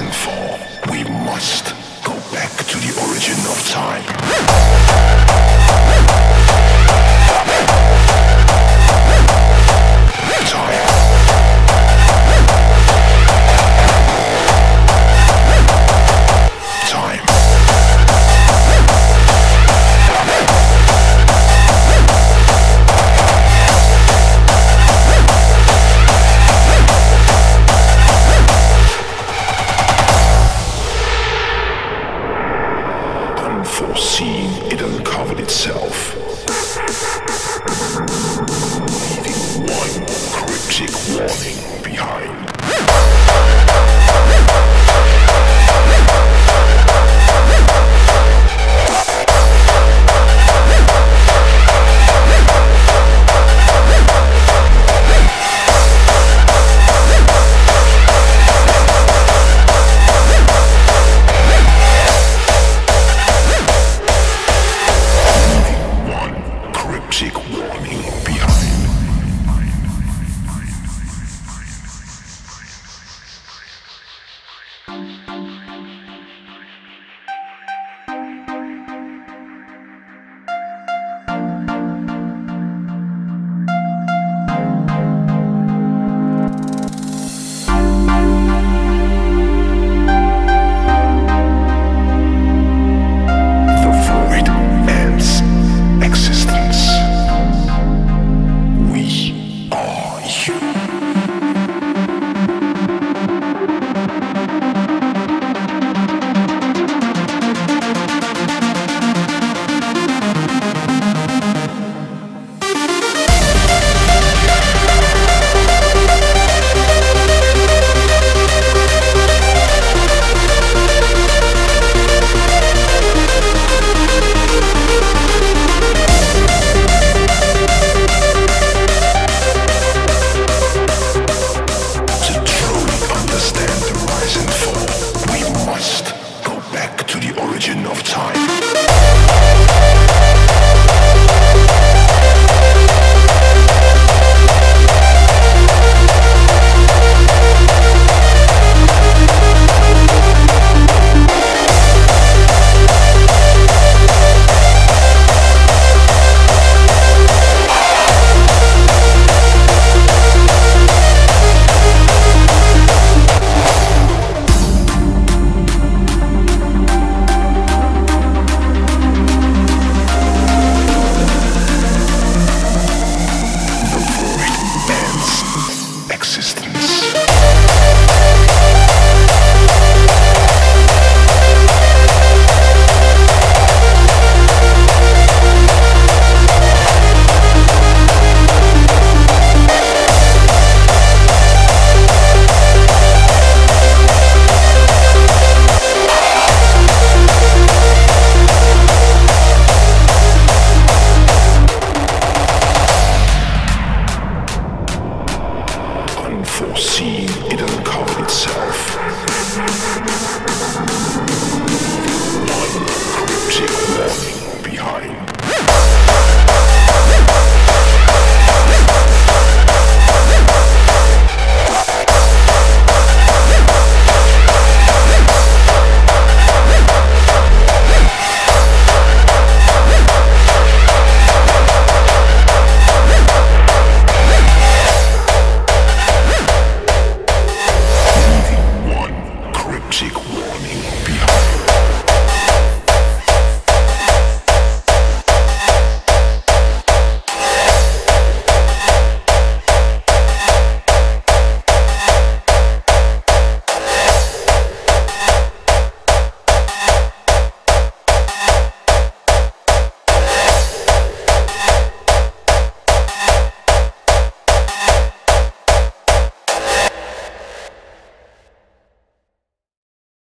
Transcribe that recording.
and fall, we must go back to the origin of time. Cryptic warning behind.